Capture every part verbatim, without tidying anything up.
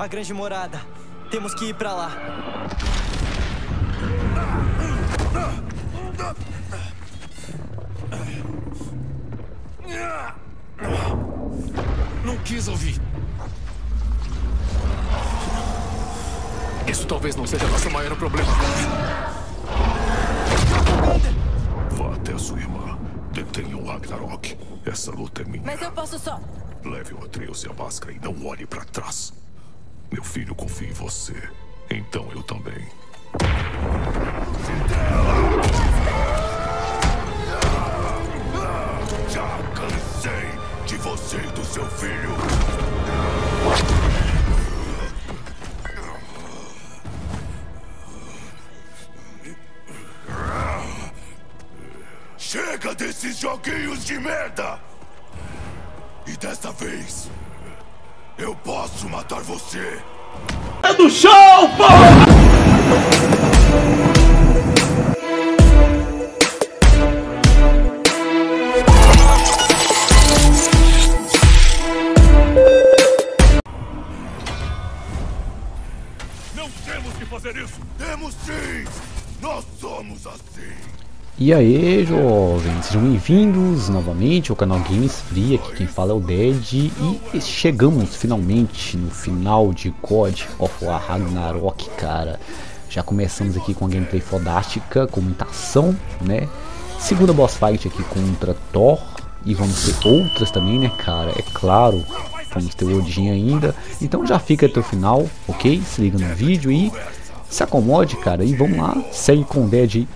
a grande morada. Temos que ir pra lá. Não quis ouvir. Isso talvez não seja nosso maior problema. Vá até a sua irmã. Detenha o Ragnarok. Essa luta é minha. Mas eu posso só... Leve o Atreus e a máscara e não olhe pra trás. Meu filho confia em você. Então eu também. Já cansei de você e do seu filho. Chega desses joguinhos de merda! E dessa vez... eu posso matar você! É do show, porra! E aí, jovens, sejam bem-vindos novamente ao canal Games Free, aqui quem fala é o Dead, e chegamos finalmente no final de God of War Ragnarok, cara. Já começamos aqui com a gameplay fodástica, com muita ação, né? Segunda boss fight aqui contra Thor, e vamos ter outras também, né, cara? É claro, vamos ter o Odin ainda, então já fica até o final, ok? Se liga no vídeo e se acomode, cara, e vamos lá, segue com o Dead aí.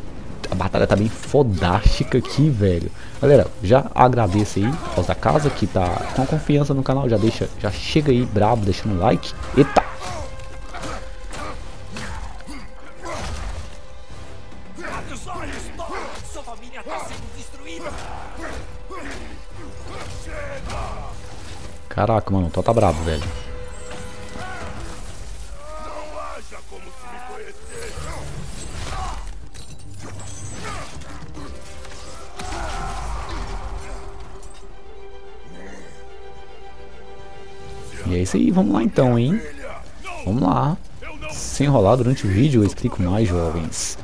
A batalha tá bem fodástica aqui, velho. Galera, já agradeço aí aos da casa que tá com confiança no canal. Já deixa, já chega aí brabo, deixando o like. Eita! Caraca, mano, o Tó tá brabo, velho. E é isso aí, vamos lá então, hein? Vamos lá. Sem enrolar durante o vídeo, eu explico mais, jovens.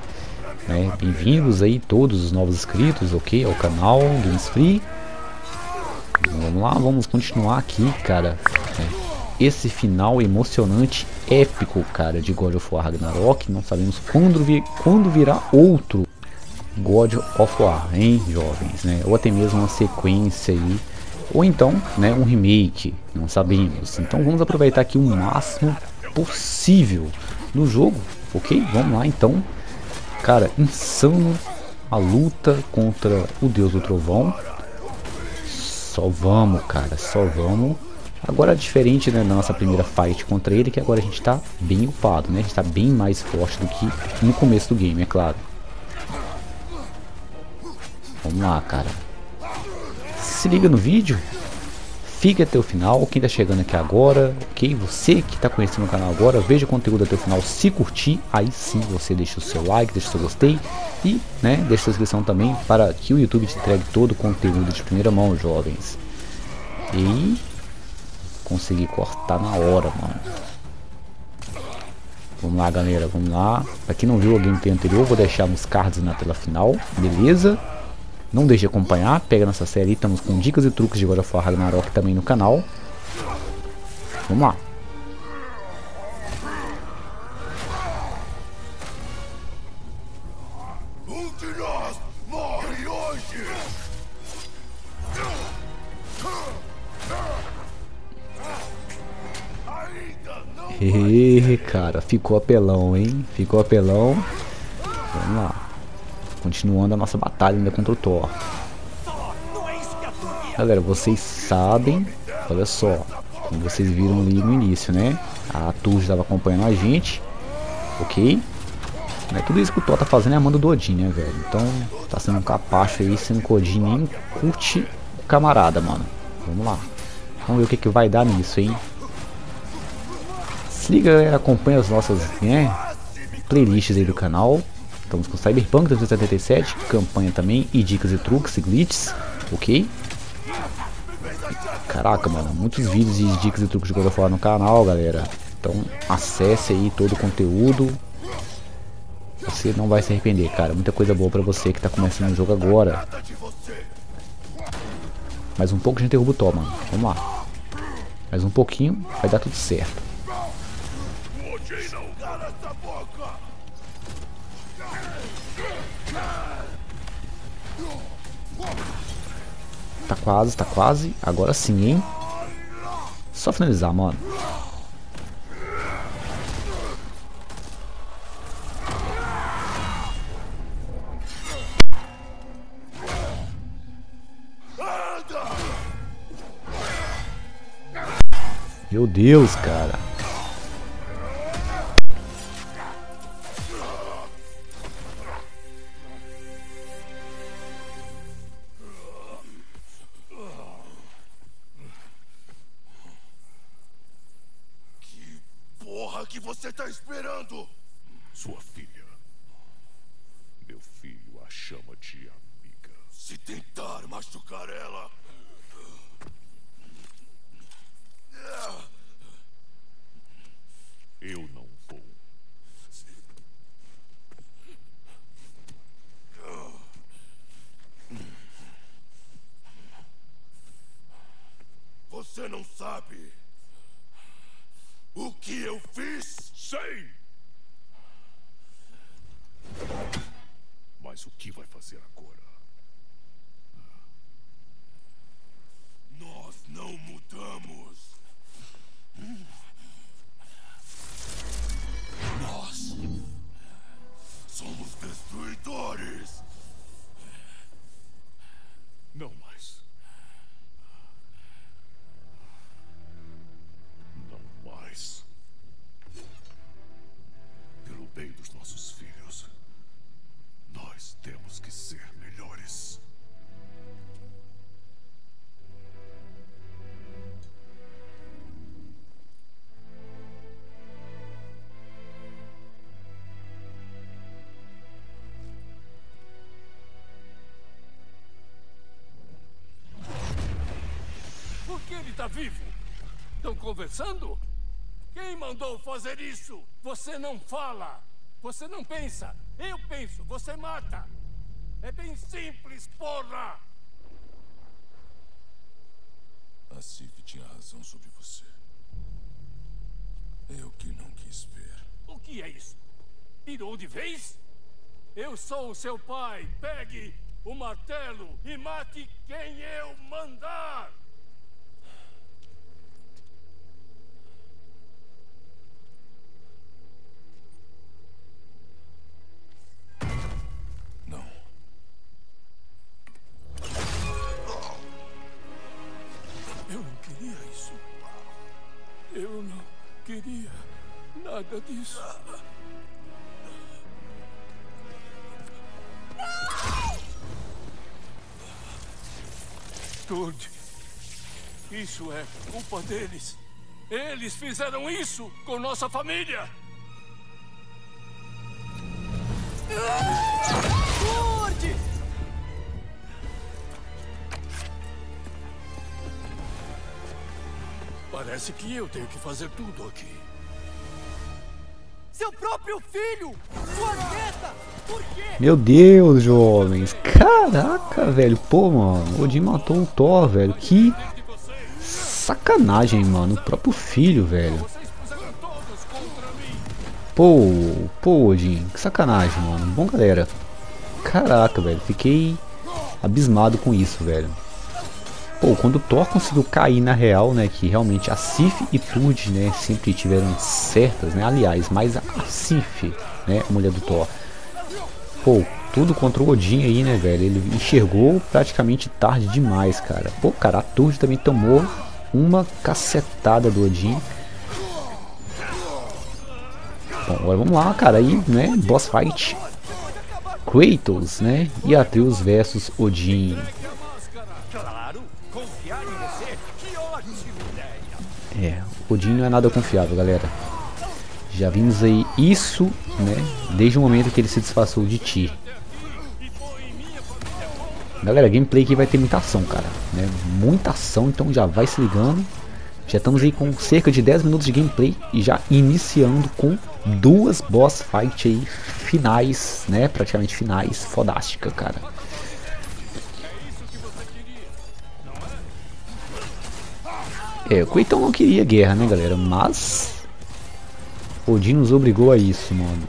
Né? Bem-vindos aí todos os novos inscritos, ok? Ao canal Games Free. Vamos lá, vamos continuar aqui, cara. Esse final emocionante, épico, cara, de God of War Ragnarok. Não sabemos quando, vi quando virá outro God of War, hein, jovens? Né? Ou até mesmo uma sequência aí. Ou então, né, um remake, não sabemos. Então vamos aproveitar aqui o máximo possível no jogo, ok? Vamos lá então. Cara, insano a luta contra o Deus do Trovão. Só vamos, cara, só vamos. Agora diferente, né, da nossa primeira fight contra ele, que agora a gente tá bem upado, né? A gente tá bem mais forte do que no começo do game, é claro. Vamos lá, cara. Se liga no vídeo, fica até o final. Quem tá chegando aqui agora, ok? Você que tá conhecendo o canal agora, veja o conteúdo até o final. Se curtir, aí sim você deixa o seu like, deixa o seu gostei e, né, deixa a sua inscrição também para que o YouTube te entregue todo o conteúdo de primeira mão, jovens. E consegui cortar na hora, mano. Vamos lá, galera, vamos lá. Pra quem não viu a gameplay anterior, vou deixar nos cards na tela final, beleza? Não deixe de acompanhar, pega nossa série, estamos com dicas e truques de God of War Ragnarok também no canal. Vamos lá. Um de nós morre hoje. E cara, ficou apelão, hein? Ficou apelão. Vamos lá. Continuando a nossa batalha ainda contra o Thor. Galera, vocês sabem, olha só, como vocês viram ali no início, né? A Thor estava acompanhando a gente, ok? Mas tudo isso que o Thor tá fazendo é a mando do Odin, né, velho? Então, tá sendo um capacho aí, sendo que o Odin nem curte o camarada, mano. Vamos lá. Vamos ver o que que vai dar nisso, hein? Se liga, galera, acompanha as nossas, né, playlists aí do canal. Estamos com Cyberpunk dois mil e setenta e sete, campanha também, e dicas e truques e glitches, ok? Caraca, mano, muitos vídeos de dicas e truques de God of War no canal, galera. Então acesse aí todo o conteúdo, você não vai se arrepender, cara. Muita coisa boa pra você que tá começando o jogo agora. Mais um pouco a gente derruba o Thor, mano. Vamos lá. Mais um pouquinho, vai dar tudo certo. Tá quase, tá quase. Agora sim, hein? Só finalizar, mano. Meu Deus, cara. Que porra que você tá esperando? Sua filha. Meu filho a chama de amiga. Se tentar machucar ela... Eu não vou. Você não sabe o que eu fiz? Sei! Mas o que vai fazer agora? Nós não mudamos. Nós somos destruidores. Não mais. Não mais. Pelo bem dos nossos filhos, nós temos que ser melhores. Tá vivo? Estão conversando? Quem mandou fazer isso? Você não fala. Você não pensa. Eu penso. Você mata. É bem simples, porra! A Sif tinha razão sobre você. Eu que não quis ver. O que é isso? Pirou de vez? Eu sou o seu pai. Pegue o martelo e mate quem eu mandar. Eu não queria nada disso. Thor, isso é culpa deles. Eles fizeram isso com nossa família. Thor! Parece que eu tenho que fazer tudo aqui. Seu próprio filho! Sua neta! Por quê? Meu Deus, jovens! Caraca, velho! Pô, mano, Odin matou o Thor, velho. Que sacanagem, mano. O próprio filho, velho. Pô, pô, Odin. Que sacanagem, mano. Bom, galera. Caraca, velho. Fiquei abismado com isso, velho. Pô, quando o Thor conseguiu cair na real, né, que realmente a Sif e Trude, né, sempre tiveram certas, né, aliás, mas a Sif, né, a mulher do Thor, pô, tudo contra o Odin aí, né, velho, ele enxergou praticamente tarde demais, cara. Pô, cara, a Trude também tomou uma cacetada do Odin. Bom, agora vamos lá, cara, aí, né, boss fight, Kratos, né, e Atreus versus Odin. É, Odin não é nada confiável, galera. Já vimos aí isso, né? Desde o momento que ele se disfarçou de ti. Galera, gameplay aqui vai ter muita ação, cara, né? Muita ação, então já vai se ligando. Já estamos aí com cerca de dez minutos de gameplay e já iniciando com duas boss fight aí finais, né? Praticamente finais, fodástica, cara. É, o Kratos não queria guerra, né, galera? Mas Odin nos obrigou a isso, mano.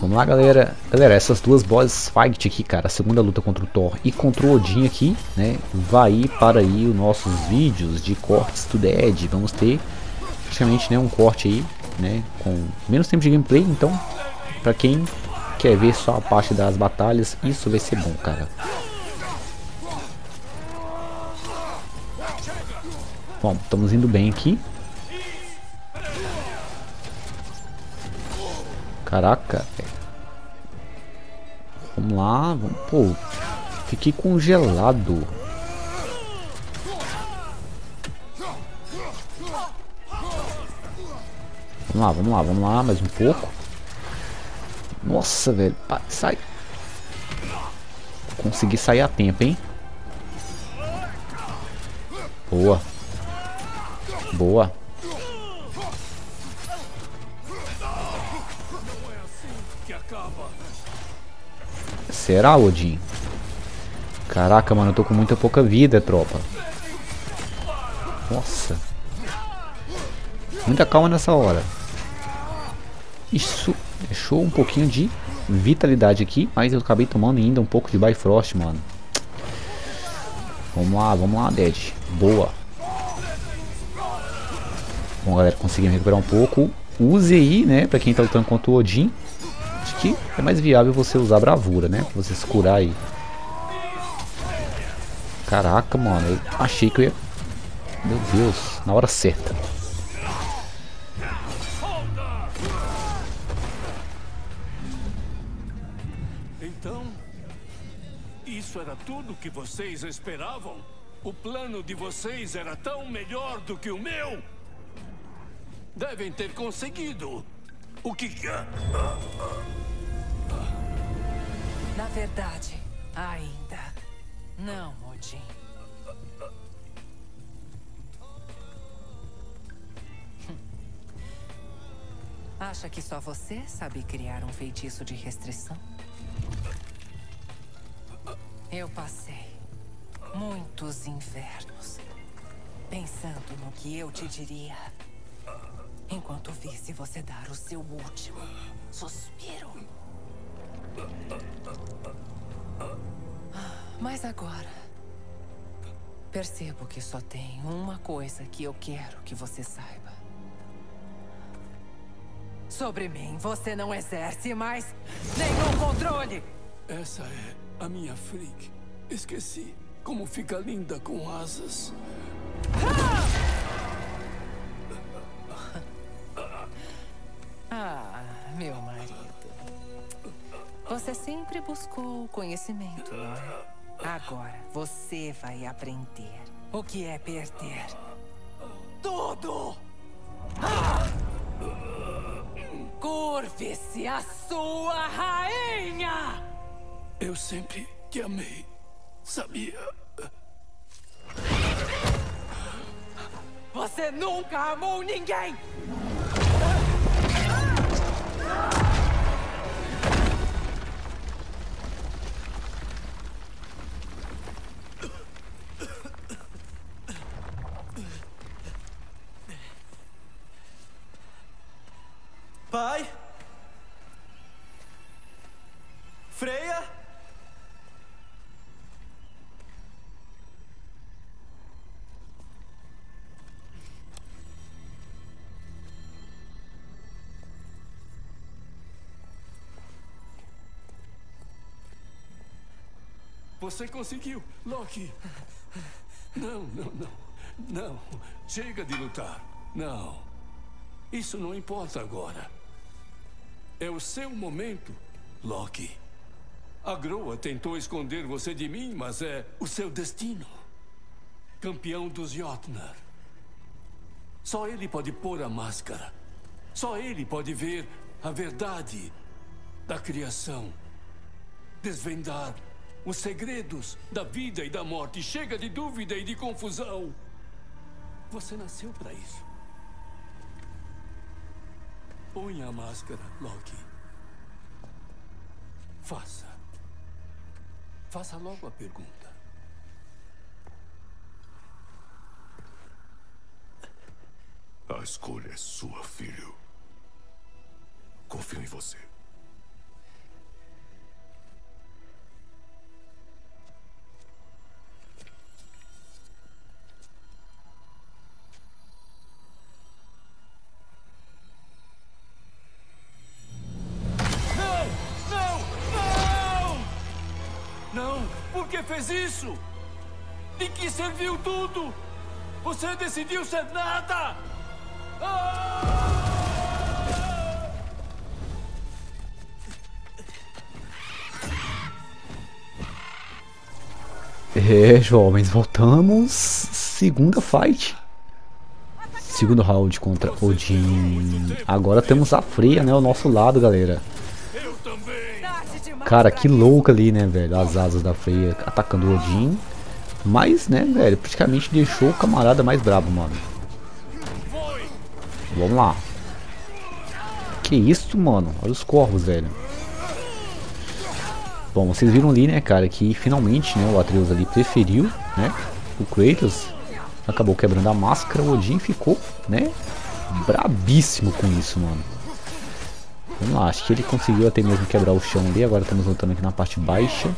Vamos lá, galera. Galera, essas duas boss fight aqui, cara, a segunda luta contra o Thor e contra o Odin aqui, né, vai ir para aí os nossos vídeos de cortes do Dead. Vamos ter praticamente, né, um corte aí, né, com menos tempo de gameplay, então, pra quem quer ver só a parte das batalhas, isso vai ser bom, cara. Bom, estamos indo bem aqui. Caraca, velho. Vamos lá, vamos, pô, fiquei congelado. Vamos lá, vamos lá, vamos lá, mais um pouco. Nossa, velho, sai. Consegui sair a tempo, hein? Boa. Boa. Será, Odin? Caraca, mano, eu tô com muita pouca vida, tropa. Nossa. Muita calma nessa hora. Isso deixou um pouquinho de vitalidade aqui, mas eu acabei tomando ainda um pouco de Bifrost, mano. Vamos lá, vamos lá, Dead. Boa. Bom, galera, conseguimos recuperar um pouco. Use aí, né, pra quem tá lutando contra o Odin. Acho que é mais viável você usar bravura, né? Pra você se curar aí. Caraca, mano. Eu achei que eu ia... Meu Deus. Na hora certa. Então, isso era tudo que vocês esperavam? O plano de vocês era tão melhor do que o meu? Devem ter conseguido. O que que... Na verdade, ainda não, Odin. Acha que só você sabe criar um feitiço de restrição? Eu passei muitos invernos pensando no que eu te diria enquanto visse você dar o seu último suspiro. Mas agora percebo que só tem uma coisa que eu quero que você saiba. Sobre mim, você não exerce mais nenhum controle. Essa é a minha freak. Esqueci como fica linda com asas. Ah! Ah, meu marido. Você sempre buscou conhecimento, não é? Agora você vai aprender o que é perder tudo! Ah! Curve-se a sua rainha! Eu sempre te amei, sabia? Você nunca amou ninguém! Pai? Freya? Você conseguiu, Loki! Não, não, não. Não. Chega de lutar. Não. Isso não importa agora. É o seu momento, Loki. A Groa tentou esconder você de mim, mas é o seu destino. Campeão dos Jotnar. Só ele pode pôr a máscara. Só ele pode ver a verdade da criação. Desvendar os segredos da vida e da morte. Chega de dúvida e de confusão. Você nasceu para isso. Põe a máscara, Loki. Faça. Faça logo a pergunta. A escolha é sua, filho. Confio em você. Fez isso? De que serviu tudo? Você decidiu ser nada! Ah! É, jovens, voltamos. Segunda fight. Segundo round contra Odin. Agora temos a Freya, né? Ao nosso lado, galera. Cara, que louca ali, né, velho? As asas da Freya atacando o Odin. Mas, né, velho, praticamente deixou o camarada mais brabo, mano. Vamos lá. Que isso, mano? Olha os corvos, velho. Bom, vocês viram ali, né, cara, que finalmente, né, o Atreus ali preferiu, né, o Kratos. Acabou quebrando a máscara, o Odin ficou, né, brabíssimo com isso, mano. Vamos lá, acho que ele conseguiu até mesmo quebrar o chão ali. Agora estamos voltando aqui na parte baixa.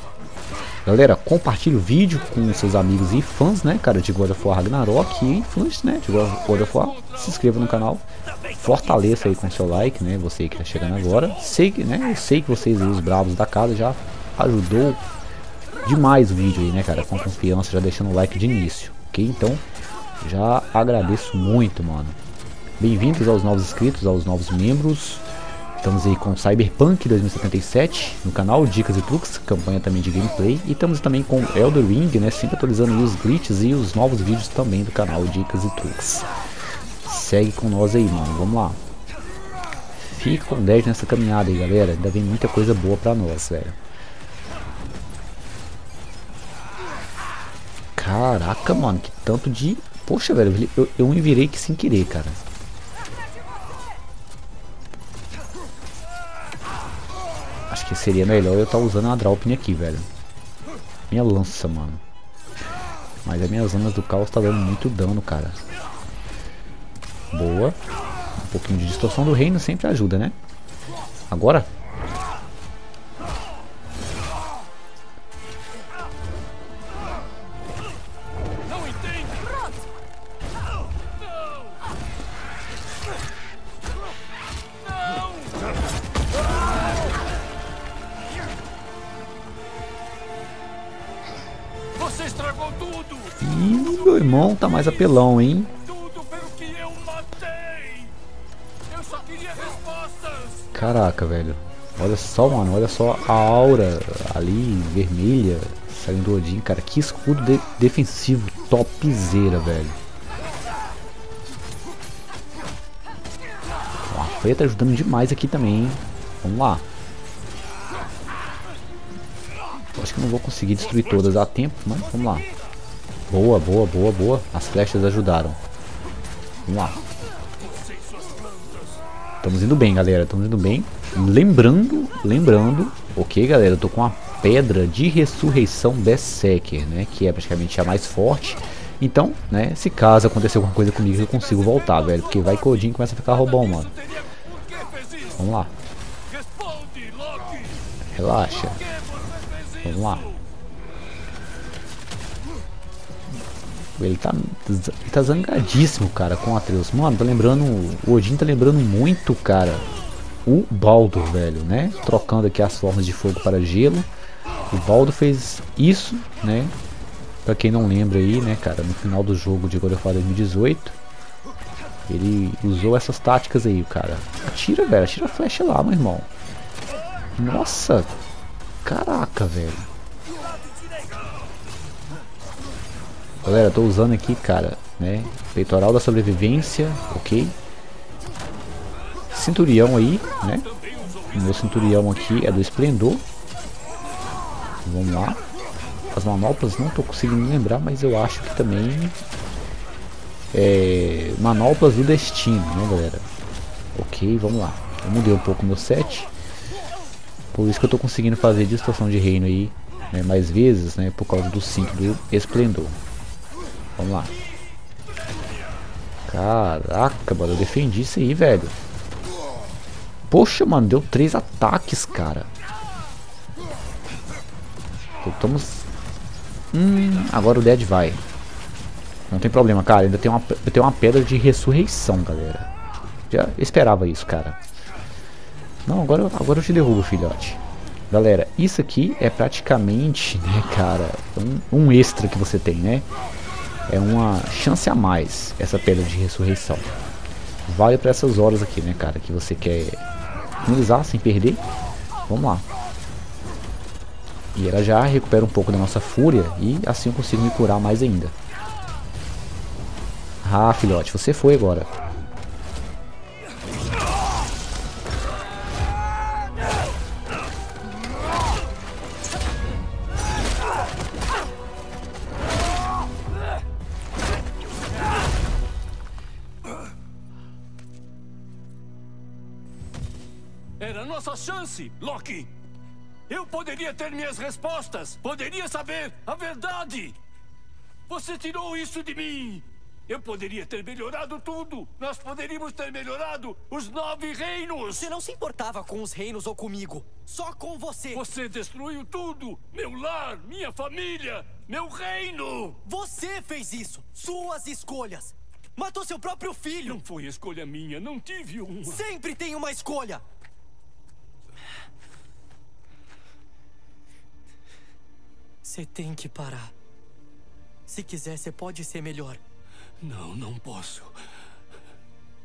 Galera, compartilhe o vídeo com seus amigos e fãs, né, cara, de God of War Ragnarok e fãs, né, de God of War. Se inscreva no canal, fortaleça aí com seu like, né, você que tá chegando agora. Sei que, né, eu sei que vocês aí, os bravos da casa, já ajudou demais o vídeo aí, né, cara, com confiança, já deixando o like de início, ok? Então, já agradeço muito, mano. Bem-vindos aos novos inscritos, aos novos membros. Estamos aí com Cyberpunk dois mil e setenta e sete no canal, dicas e truques, campanha também de gameplay. E estamos também com Elden Ring, né, sempre atualizando os glitches e os novos vídeos também do canal, dicas e truques. Segue com nós aí, mano, vamos lá. Fica com dez nessa caminhada aí, galera, ainda vem muita coisa boa pra nós, velho. Caraca, mano, que tanto de... Poxa, velho, eu, eu me virei que sem querer, cara. Acho que seria melhor eu estar usando a Draupnir aqui, velho. Minha lança, mano. Mas as minhas zonas do caos tá dando muito dano, cara. Boa. Um pouquinho de distorção do reino sempre ajuda, né? Agora. Tá mais apelão, hein? Caraca, velho. Olha só, mano. Olha só a aura ali, vermelha, saindo do Odin, cara. Que escudo de defensivo topzera, velho. Ó, a Freya tá ajudando demais aqui também, hein? Vamos lá. Acho que não vou conseguir destruir todas a tempo, mas vamos lá. Boa, boa, boa, boa. As flechas ajudaram. Vamos lá. Estamos indo bem, galera. Estamos indo bem. Lembrando, lembrando. Ok, galera. Eu tô com a pedra de ressurreição Berserker, né? Que é praticamente a mais forte. Então, né? Se caso acontecer alguma coisa comigo, eu consigo voltar, velho. Porque vai que o Odin começa a ficar roubão, mano. Vamos lá. Relaxa. Vamos lá. Ele tá, ele tá zangadíssimo, cara, com o Atreus. Mano, tá lembrando... O Odin tá lembrando muito, cara, o Baldur, velho, né? Trocando aqui as formas de fogo para gelo. O Baldur fez isso, né? Pra quem não lembra aí, né, cara, no final do jogo de God of War dois mil e dezoito. Ele usou essas táticas aí, cara. Atira, velho, atira a flecha lá, meu irmão. Nossa! Caraca, velho. Galera, eu tô usando aqui, cara, né, peitoral da sobrevivência, ok? Cinturão aí, né? O meu cinturão aqui é do esplendor. Vamos lá. As manoplas não estou conseguindo lembrar, mas eu acho que também é manoplas do destino, né, galera? Ok, vamos lá. Eu mudei um pouco meu set, por isso que eu estou conseguindo fazer distorção de reino aí, né, mais vezes, né, por causa do cinto do esplendor. Vamos lá. Caraca, mano, eu defendi isso aí, velho. Poxa, mano, deu três ataques, cara. Estamos... Hum, agora o Dead vai. Não tem problema, cara. Ainda tem uma, eu tenho uma pedra de ressurreição, galera. Já esperava isso, cara. Não, agora, agora eu te derrubo, filhote. Galera, isso aqui é praticamente, né, cara, um, um extra que você tem, né? É uma chance a mais, essa pedra de ressurreição. Vale para essas horas aqui, né, cara, que você quer finalizar sem perder. Vamos lá. E ela já recupera um pouco da nossa fúria e assim eu consigo me curar mais ainda. Ah, filhote, você foi agora. Era a nossa chance, Loki! Eu poderia ter minhas respostas! Poderia saber a verdade! Você tirou isso de mim! Eu poderia ter melhorado tudo! Nós poderíamos ter melhorado os nove reinos! Você não se importava com os reinos ou comigo! Só com você! Você destruiu tudo! Meu lar, minha família, meu reino! Você fez isso! Suas escolhas! Matou seu próprio filho! Não foi escolha minha, não tive uma! Sempre tem uma escolha! Você tem que parar. Se quiser, você pode ser melhor. Não, não posso.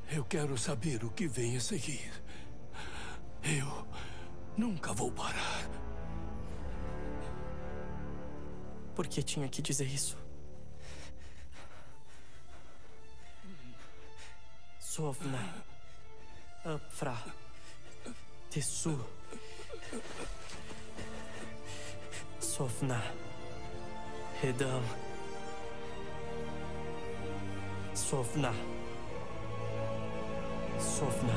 Eu quero saber o que vem a seguir. Eu nunca vou parar. Por que tinha que dizer isso? Sovna. Apfra. Tessu. Sofna, Redam, Sofna, Sofna.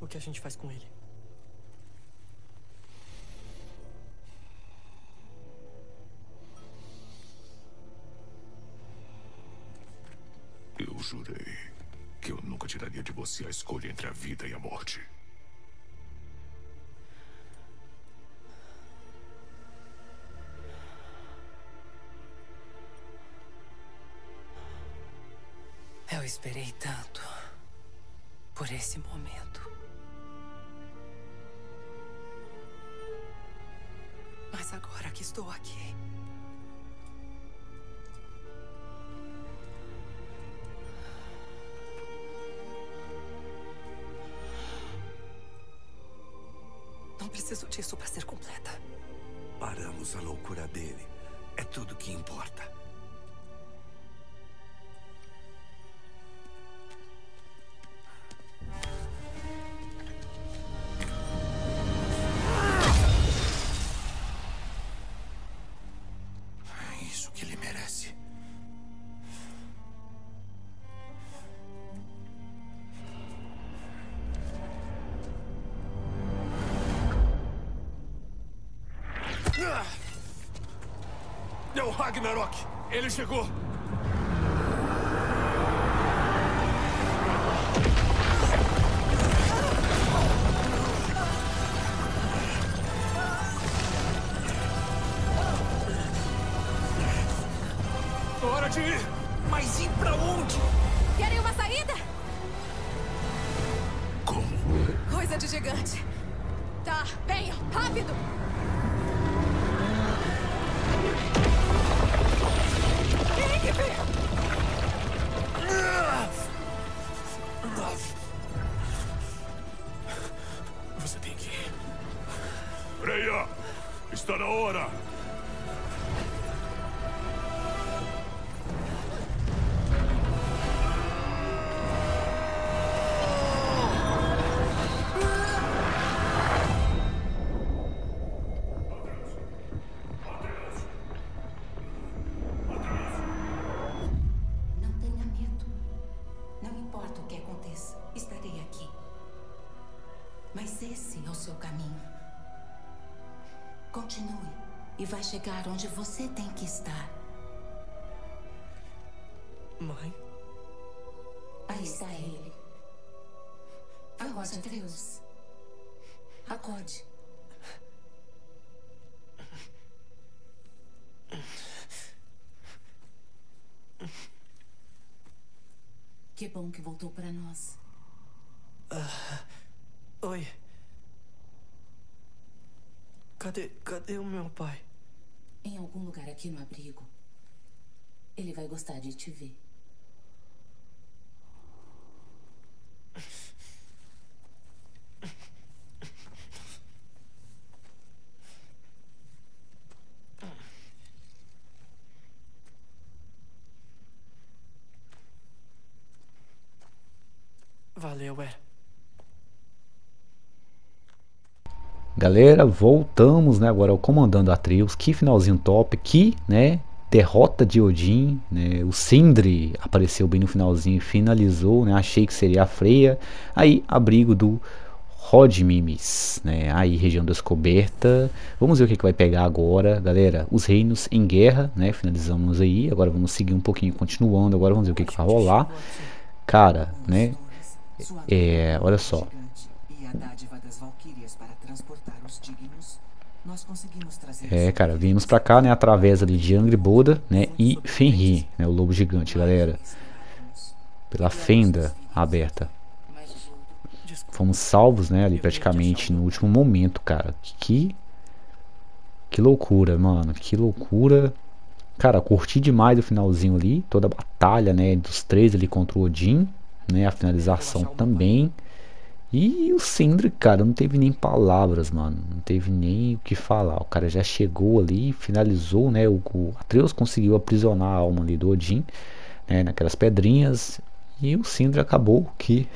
O que a gente faz com ele? Eu jurei que eu nunca tiraria de você a escolha entre a vida e a morte. Eu esperei tanto por esse momento. Mas agora que estou aqui, não preciso disso para ser completa. Paramos a loucura dele. É tudo que importa. Ragnarok, ele chegou. Hora de ir. Mas ir pra onde? Querem uma saída? Como? Coisa de gigante. Tá, venham, rápido. importa o que aconteça, estarei aqui. Mas esse é o seu caminho. Continue e vai chegar onde você tem que estar. Mãe? Aí está ele. Agora, Atreus. Acorde. Que bom que voltou para nós. Uh, oi. Cadê, cadê o meu pai? Em algum lugar aqui no abrigo. Ele vai gostar de te ver. Valeu, é. Galera, voltamos, né, agora ao Comandando Atreus. Que finalzinho top, que, né, derrota de Odin, né, o Sindri apareceu bem no finalzinho e finalizou, né, achei que seria a Freya. Aí, abrigo do Rodmimis, né, aí região descoberta. Vamos ver o que, que vai pegar agora, galera. Os reinos em guerra, né, finalizamos aí. Agora vamos seguir um pouquinho, continuando. Agora vamos ver o que, que vai rolar. Cara, né, é, olha só. É, cara, viemos pra cá, né, através ali de Angrboða, né, e Fenrir, né, o lobo gigante, galera. Pela fenda aberta. Fomos salvos, né, ali praticamente no último momento, cara. Que, que loucura, mano, que loucura. Cara, curti demais o finalzinho ali, toda a batalha, né, dos três ali contra o Odin. Né, a finalização também. E o Sindri, cara, não teve nem palavras, mano. Não teve nem o que falar. O cara já chegou ali, finalizou, né? O, o Atreus conseguiu aprisionar a alma ali do Odin, né, naquelas pedrinhas. E o Sindri acabou que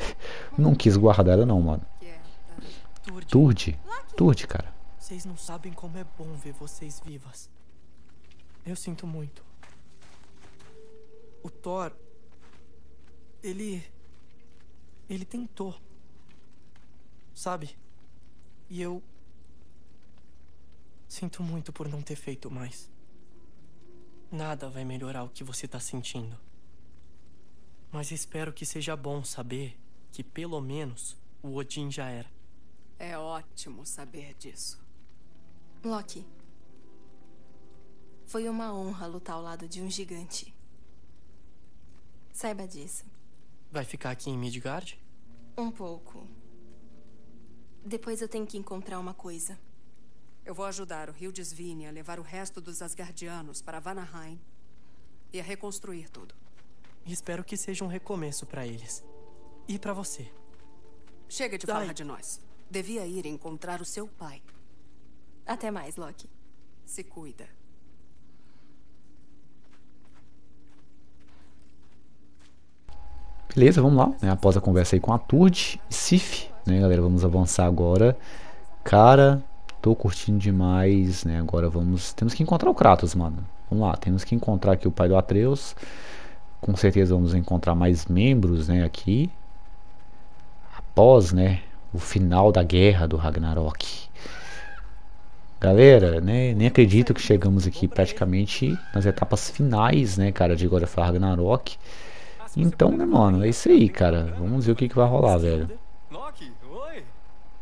não quis guardar ela, não, mano. Turde, Turde, cara. Vocês não sabem como é bom ver vocês vivas. Eu sinto muito. O Thor, Ele... Ele tentou, sabe? E eu... sinto muito por não ter feito mais. Nada vai melhorar o que você tá sentindo. Mas espero que seja bom saber que, pelo menos, o Odin já era. É ótimo saber disso. Loki, foi uma honra lutar ao lado de um gigante. Saiba disso. Vai ficar aqui em Midgard? Um pouco. Depois eu tenho que encontrar uma coisa. Eu vou ajudar o Hildesvini a levar o resto dos Asgardianos para Vanaheim e a reconstruir tudo. E espero que seja um recomeço para eles. E para você. Chega de Dai. falar de nós. Devia ir encontrar o seu pai. Até mais, Loki. Se cuida. Beleza, vamos lá, né? Após a conversa aí com a Turde e Sif, né, galera, vamos avançar agora. Cara, tô curtindo demais, né, agora vamos, temos que encontrar o Kratos, mano. Vamos lá, temos que encontrar aqui o pai do Atreus. Com certeza vamos encontrar mais membros, né, aqui. Após, né, o final da guerra do Ragnarok. Galera, né, nem acredito que chegamos aqui praticamente nas etapas finais, né, cara, de God of War Ragnarok. Então, né, mano, é isso aí, cara. Vamos ver o que, que vai rolar, velho. Loki, oi.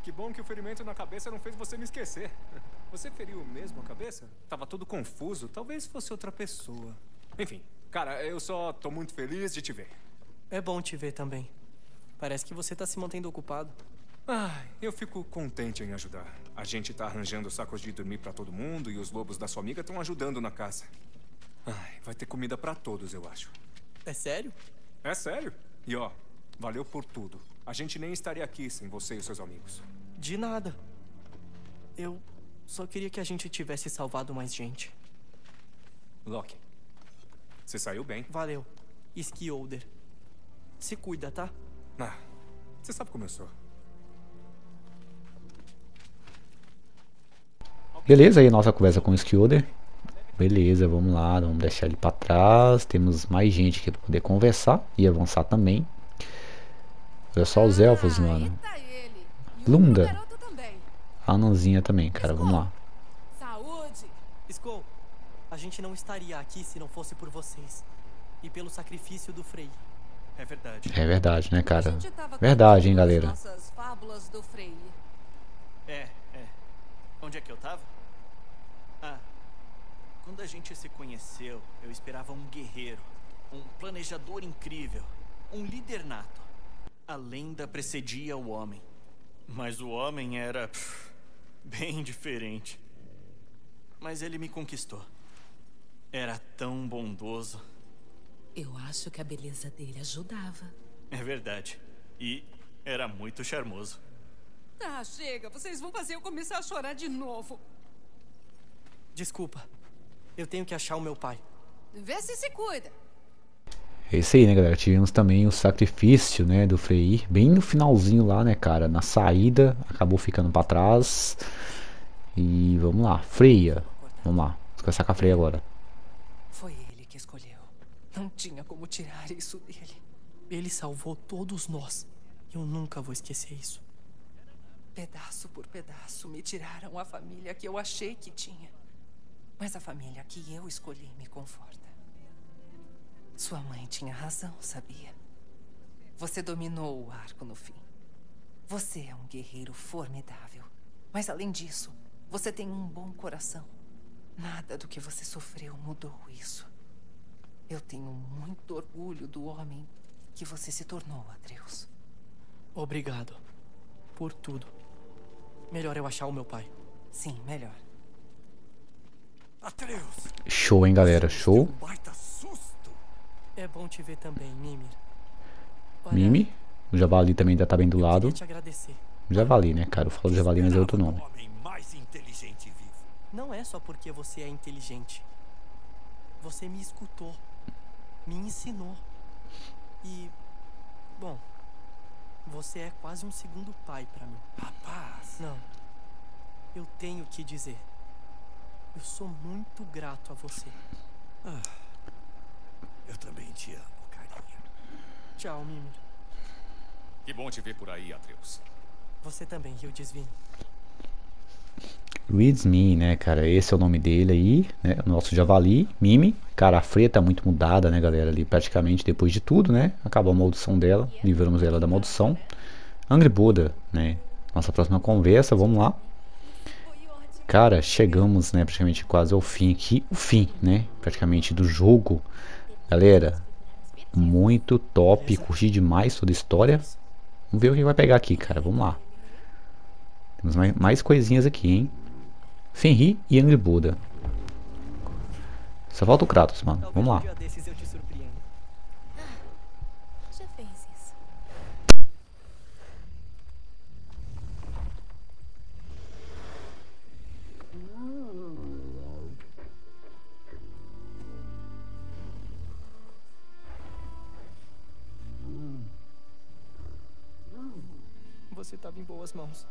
Que bom que o ferimento na cabeça não fez você me esquecer. Você feriu mesmo a cabeça? Tava todo confuso. Talvez fosse outra pessoa. Enfim, cara, eu só tô muito feliz de te ver. É bom te ver também. Parece que você tá se mantendo ocupado. Ah, eu fico contente em ajudar. A gente tá arranjando sacos de dormir pra todo mundo e os lobos da sua amiga estão ajudando na casa. Ai, vai ter comida pra todos, eu acho. É sério? É sério. E ó, valeu por tudo. A gente nem estaria aqui sem você e seus amigos. De nada. Eu só queria que a gente tivesse salvado mais gente. Loki, você saiu bem. Valeu. Skiolder. Se cuida, tá? Ah, você sabe como eu sou. Beleza, aí nossa conversa com o Skiolder. Beleza, vamos lá, vamos deixar ele pra trás. Temos mais gente aqui pra poder conversar e avançar também. É só os elfos, mano. Lunda. A anãzinha também, cara. Vamos lá. Saúde. Skol, a gente não estaria aqui se não fosse por vocês. E pelo sacrifício do Frey. É verdade. É verdade, né, cara? Verdade, hein, galera. Nossas fábulas do Frey. É, é. Onde é que eu tava? Ah. Quando a gente se conheceu, eu esperava um guerreiro, um planejador incrível, um líder nato. A lenda precedia o homem. Mas o homem era pff, bem diferente. Mas ele me conquistou. Era tão bondoso. Eu acho que a beleza dele ajudava. É verdade. E era muito charmoso. Tá, chega. Vocês vão fazer eu começar a chorar de novo. Desculpa. Eu tenho que achar o meu pai. Vê se se cuida. É isso aí, né, galera? Tivemos também o sacrifício, né, do Freyr. Bem no finalzinho lá, né, cara? Na saída. Acabou ficando pra trás. E vamos lá. Freya. Vamos lá. Vou conversar com a Freya agora. Foi ele que escolheu. Não tinha como tirar isso dele. Ele salvou todos nós. Eu nunca vou esquecer isso. Pedaço por pedaço me tiraram a família que eu achei que tinha. Mas a família que eu escolhi me conforta. Sua mãe tinha razão, sabia? Você dominou o arco no fim. Você é um guerreiro formidável. Mas além disso, você tem um bom coração. Nada do que você sofreu mudou isso. Eu tenho muito orgulho do homem que você se tornou, Atreus. Obrigado por tudo. Melhor eu achar o meu pai. Sim, melhor. Atreus. Show, hein, galera? Show. É bom te ver também, Mimir. Mimir? O Javali também ainda tá bem do lado. Javali, né, cara? Eu falo Javali, mas é outro nome. Não é só porque você é inteligente. Você me escutou. Me ensinou. E... bom... você é quase um segundo pai pra mim. Rapaz! Não. Eu tenho que dizer... eu sou muito grato a você. Ah, eu também te amo, carinha. Tchau, Mimir. Que bom te ver por aí, Atreus. Você também, Rio Desvio. Reads Me, né, cara? Esse é o nome dele aí, né? O nosso Javali, Mimi. Cara, a Freya tá muito mudada, né, galera? Ali praticamente depois de tudo, né? Acabou a maldição dela. Livramos ela da maldição. Angrboða, né? Nossa próxima conversa, vamos lá. Cara, chegamos, né, praticamente quase ao fim aqui, o fim, né, praticamente do jogo. Galera, muito top, curti demais toda a história. Vamos ver o que vai pegar aqui, cara, vamos lá. Temos mais, mais coisinhas aqui, hein. Fenrir e Angrboða. Só falta o Kratos, mano, vamos lá. Você estava em boas mãos.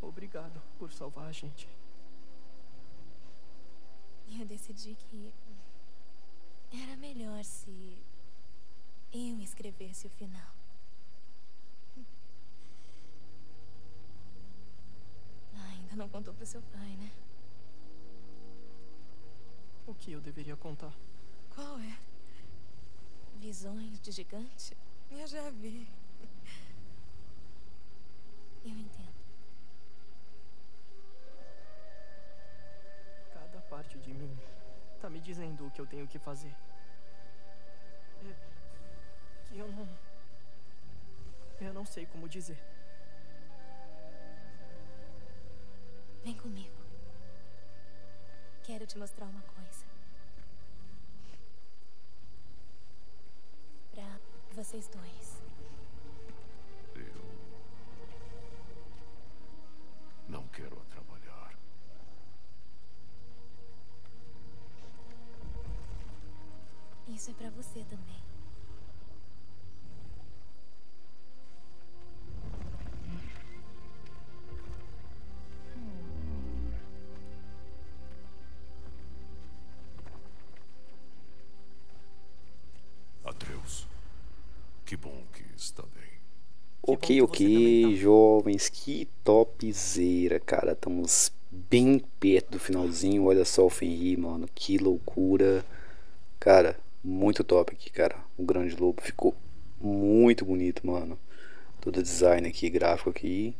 Obrigado por salvar a gente. Eu decidi que era melhor se... eu escrevesse o final. Ah, ainda não contou pro seu pai, né? O que eu deveria contar? Qual é? Visões de gigante? Eu já vi. Eu entendo. Cada parte de mim tá me dizendo o que eu tenho que fazer. É... Eu não... eu não sei como dizer. Vem comigo. Quero te mostrar uma coisa. Pra vocês dois. Eu... não quero trabalhar. Isso é pra você também. Que bom que está bem. Ok, ok, tá... jovens, que topzera, cara. Estamos bem perto do finalzinho. Olha só o Fenrir, mano. Que loucura. Cara, muito top aqui, cara. O Grande Lobo ficou muito bonito, mano. Todo design aqui, gráfico aqui.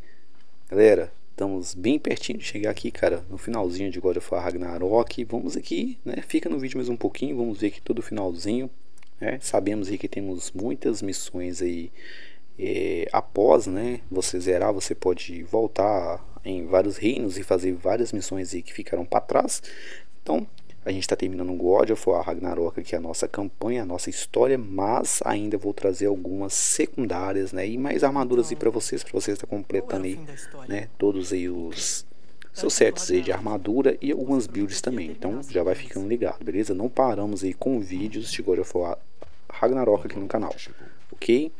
Galera, estamos bem pertinho de chegar aqui, cara, no finalzinho de God of War Ragnarok. Vamos aqui, né? Fica no vídeo mais um pouquinho. Vamos ver aqui todo o finalzinho. Né? Sabemos aí que temos muitas missões aí. É, após, né, você zerar, você pode voltar em vários reinos e fazer várias missões aí que ficaram para trás. Então, a gente está terminando o God of War Ragnarok, que é a nossa campanha, a nossa história, mas ainda vou trazer algumas secundárias, né, e mais armaduras aí para vocês, para vocês estar completando aí, né, todos aí os seus sets aí de armadura e algumas builds também. Então, já vai ficando ligado, beleza? Não paramos aí com vídeos de God of War Ragnarok aqui no canal, ok?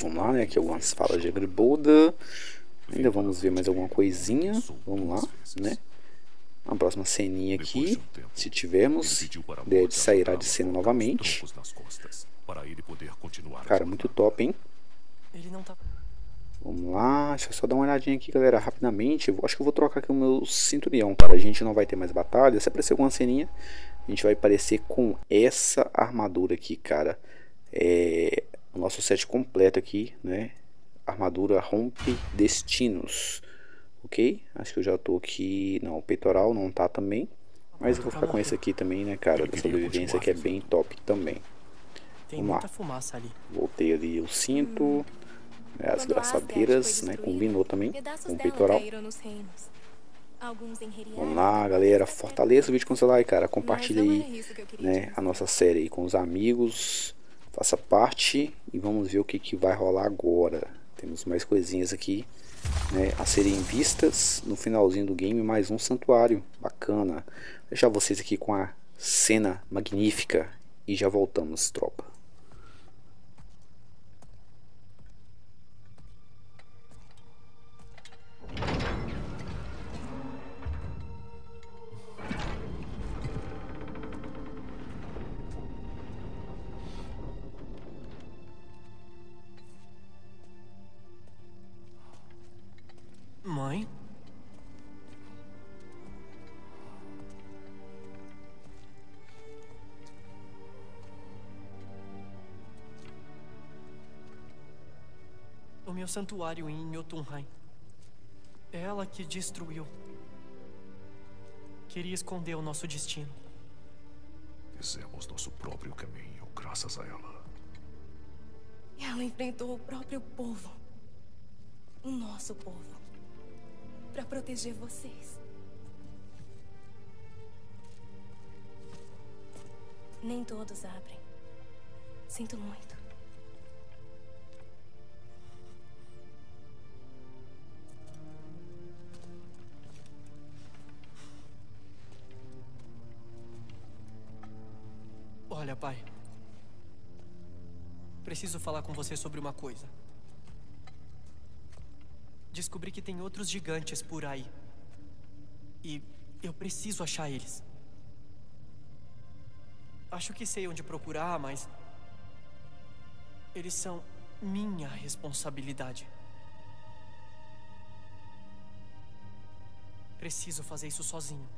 Vamos lá, né? Aqui algumas falas de Angrboða. Ainda vamos ver mais alguma coisinha. Vamos lá, né? A próxima ceninha aqui, se tivermos, Dead sairá de cena novamente. Cara, muito top, hein? Vamos lá, deixa eu só dar uma olhadinha aqui, galera, rapidamente. Eu acho que eu vou trocar aqui o meu cinturão, cara. A gente não vai ter mais batalha. Se aparecer alguma ceninha, a gente vai aparecer com essa armadura aqui, cara. É... o nosso set completo aqui, né? Armadura rompe destinos. Ok? Acho que eu já tô aqui. Não, o peitoral não tá também. Mas eu vou ficar com esse aqui também, né, cara? Da sobrevivência, que é bem top também. Vamos lá. Voltei ali o cinto. As braçadeiras, né? Combinou também com o peitoral. Vamos lá, galera. Fortaleça o vídeo com o seu like, cara. Compartilha aí, né, a nossa série aí com os amigos. Faça parte e vamos ver o que, que vai rolar agora. Temos mais coisinhas aqui, né, a serem vistas no finalzinho do game. Mais um santuário, bacana. Vou deixar vocês aqui com a cena magnífica e já voltamos, tropa. Mãe? O meu santuário em Nyotunheim. Ela que destruiu. Queria esconder o nosso destino. Fizemos nosso próprio caminho, graças a ela. Ela enfrentou o próprio povo. O nosso povo. Para proteger vocês. Nem todos abrem. Sinto muito. Olha, pai. Preciso falar com você sobre uma coisa. Descobri que tem outros gigantes por aí. E eu preciso achar eles. Acho que sei onde procurar, mas... eles são minha responsabilidade. Preciso fazer isso sozinho.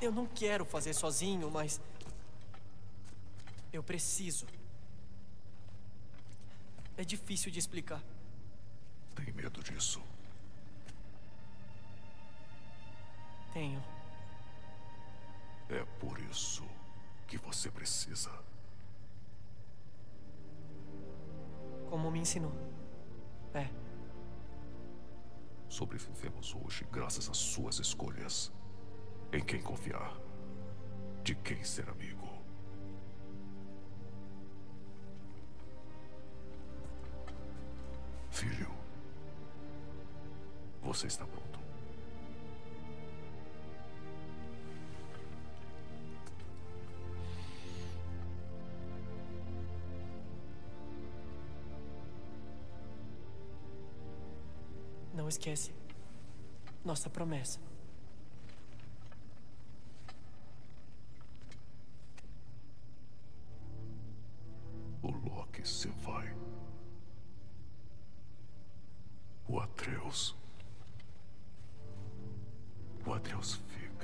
Eu não quero fazer sozinho, mas... eu preciso. É difícil de explicar. Tem medo disso? Tenho. É por isso que você precisa. Como me ensinou. É. Sobrevivemos hoje graças às suas escolhas. Em quem confiar. De quem ser amigo. Filho. Você está pronto. Não esquece nossa promessa. O Loki se vai. O Atreus. O Atreus fica.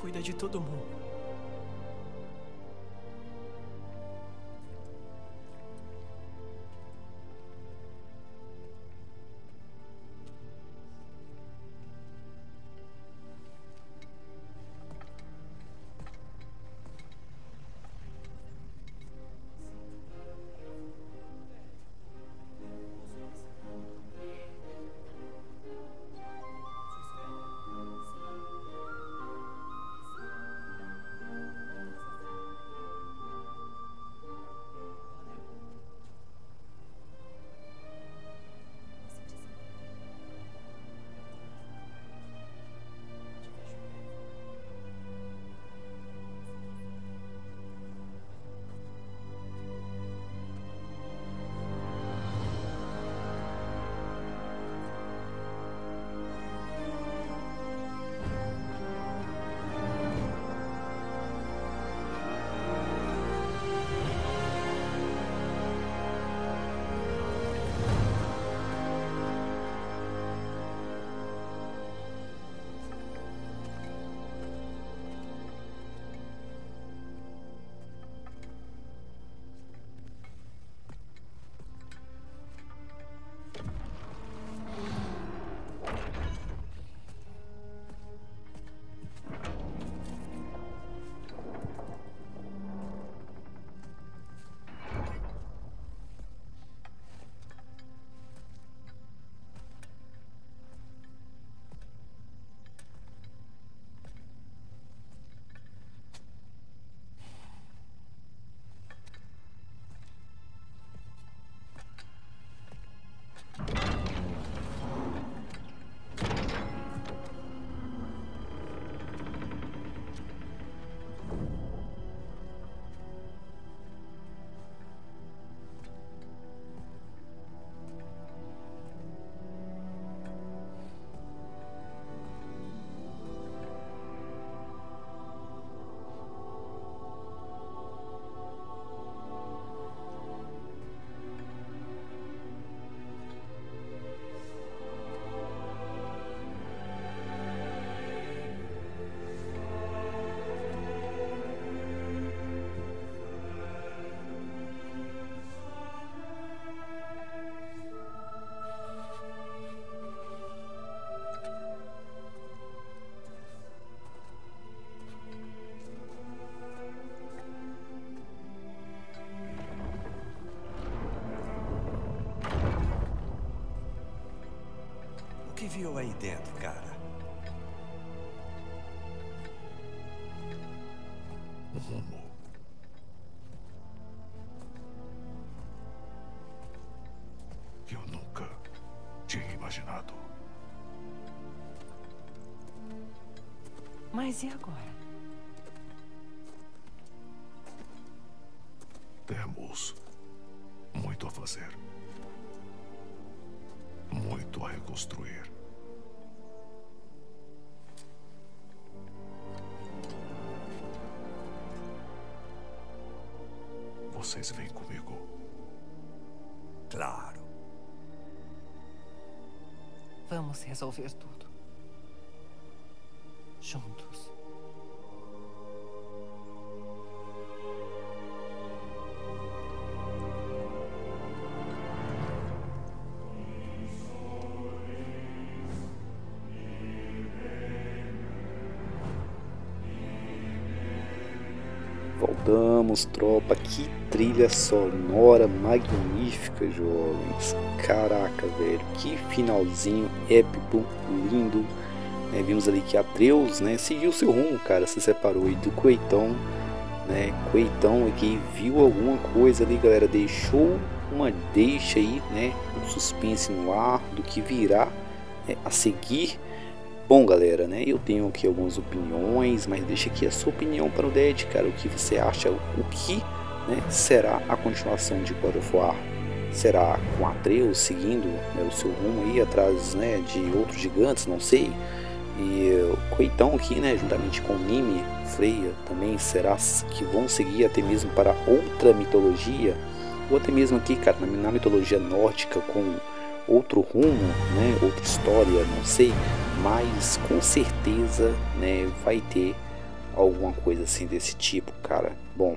Cuida de todo mundo. O que viu aí dentro, cara? Hum. Eu nunca tinha imaginado. Mas e agora? Temos muito a fazer. Muito a reconstruir. Vocês vêm comigo? Claro. Vamos resolver tudo. Juntos. Voltamos, tropa, que trilha sonora magnífica, jovens. Caraca, velho, que finalzinho épico, lindo, né? Vimos ali que Atreus, né, seguiu seu rumo, cara, se separou aí do Coitão, né, Coitão aqui viu alguma coisa ali, galera, deixou uma deixa aí, né, um suspense no ar do que virá, a seguir. Bom, galera, né, eu tenho aqui algumas opiniões, mas deixa aqui a sua opinião para o Dead, cara, o que você acha, o que, né, será a continuação de God of War? Será com Atreus seguindo, né, o seu rumo aí atrás, né, de outros gigantes, não sei, e o Coitão aqui, né, juntamente com Mimir, Freya também, será que vão seguir até mesmo para outra mitologia, ou até mesmo aqui, cara, na mitologia nórdica com outro rumo, né, outra história, não sei, mas com certeza, né, vai ter alguma coisa assim desse tipo, cara. Bom,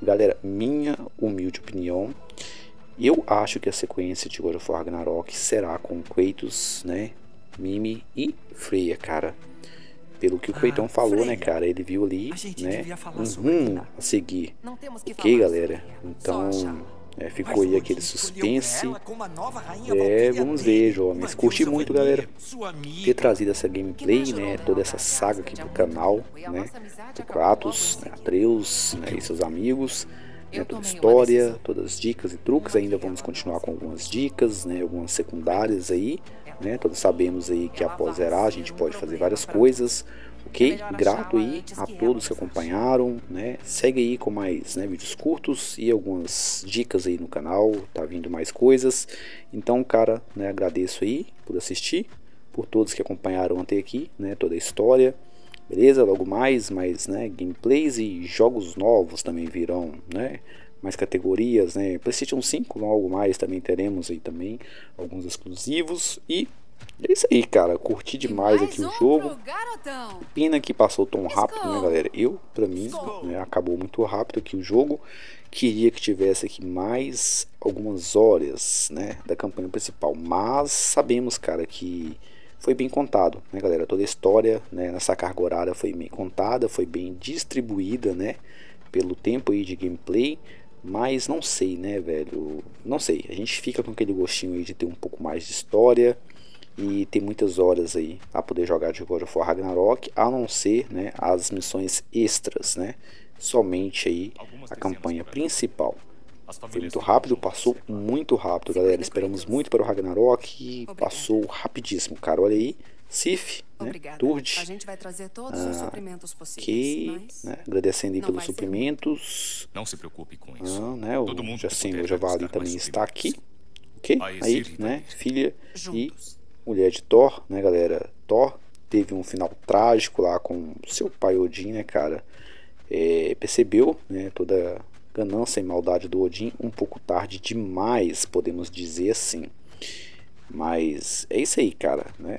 galera, minha humilde opinião, eu acho que a sequência de God of War Ragnarok será com Kratos, né, Mimi e Freya, cara. Pelo que o ah, Coitão falou, Freya, né, cara, ele viu ali, né, um rumo a seguir. Ok, galera, então... É, ficou aí aquele suspense. É, vamos ver, jovens. Mas curti muito, galera, ter trazido essa gameplay, né? Toda essa saga aqui pro canal, né? Do Kratos, né, Atreus, né, e seus amigos, né, toda a história, todas as dicas e truques. Ainda vamos continuar com algumas dicas, né? Algumas secundárias aí, né? Todos sabemos aí que após zerar a gente pode fazer várias coisas. Ok? Grato aí a todos que acompanharam, né? Segue aí com mais, né, vídeos curtos e algumas dicas aí no canal, tá vindo mais coisas. Então, cara, né, agradeço aí por assistir, por todos que acompanharam até aqui, né, toda a história. Beleza? Logo mais, mais, né, gameplays e jogos novos também virão, né? Mais categorias, né? PlayStation cinco, logo mais também teremos aí também alguns exclusivos e... É isso aí, cara, curti demais aqui o jogo. Pena que passou tão rápido, né, galera? Eu, pra mim, né, acabou muito rápido aqui o jogo. Queria que tivesse aqui mais algumas horas, né, da campanha principal, mas sabemos, cara, que foi bem contado, né, galera? Toda a história, né, nessa carga horária foi bem contada, foi bem distribuída, né, pelo tempo aí de gameplay. Mas não sei, né, velho? Não sei, a gente fica com aquele gostinho aí de ter um pouco mais de história e tem muitas horas aí a poder jogar de God of War Ragnarok, a não ser, né, as missões extras, né, somente aí a campanha principal. Foi muito rápido, passou muito rápido, galera, esperamos muito para o Ragnarok e passou rapidíssimo, cara, olha aí, Sif, né, Turd, a gente vai trazer todos ah, os suprimentos possíveis, ok, mas... né, agradecendo aí pelos suprimentos, não se preocupe com isso, ah, né, todo mundo assim, o Javali também está aqui, ok, aí, né, filha juntos. E mulher de Thor, né, galera? Thor teve um final trágico lá com seu pai Odin, né, cara? É, percebeu, né, toda a ganância e maldade do Odin um pouco tarde demais, podemos dizer assim. Mas é isso aí, cara, né?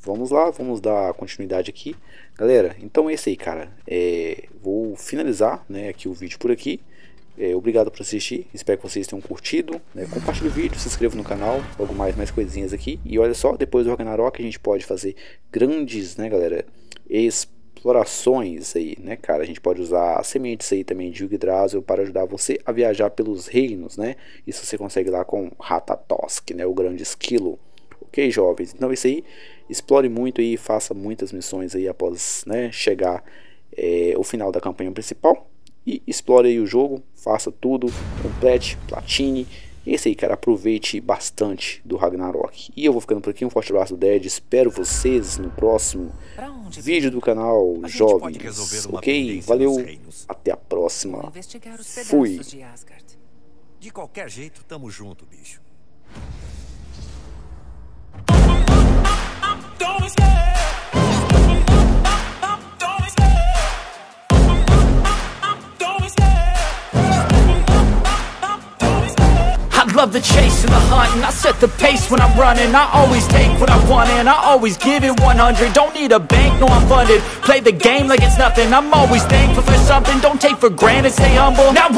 Vamos lá, vamos dar continuidade aqui. Galera, então é isso aí, cara. É, vou finalizar, né, aqui o vídeo por aqui. É, obrigado por assistir, espero que vocês tenham curtido, né? Compartilhe o vídeo, se inscreva no canal, logo mais mais coisinhas aqui. E olha só, depois do Ragnarok a gente pode fazer grandes, né, galera, explorações aí, né, cara? A gente pode usar sementes aí também de Yggdrasil para ajudar você a viajar pelos reinos, né? Isso você consegue lá com Ratatosk, né, o grande esquilo. Ok, jovens? Então é isso aí, explore muito aí, faça muitas missões aí após, né, chegar é, o final da campanha principal. E explore aí o jogo, faça tudo, complete, platine. É isso aí, cara, aproveite bastante do Ragnarok. E eu vou ficando por aqui, um forte abraço do Dead. Espero vocês no próximo vídeo do canal, jovens. Ok? Valeu, até a próxima. Fui. De qualquer jeito, tamo junto, bicho. Love the chase and the hunt, and I set the pace when I'm running. I always take what I want and I always give it one hundred. Don't need a bank, no I'm funded. Play the game like it's nothing. I'm always thankful for something. Don't take for granted, stay humble. Now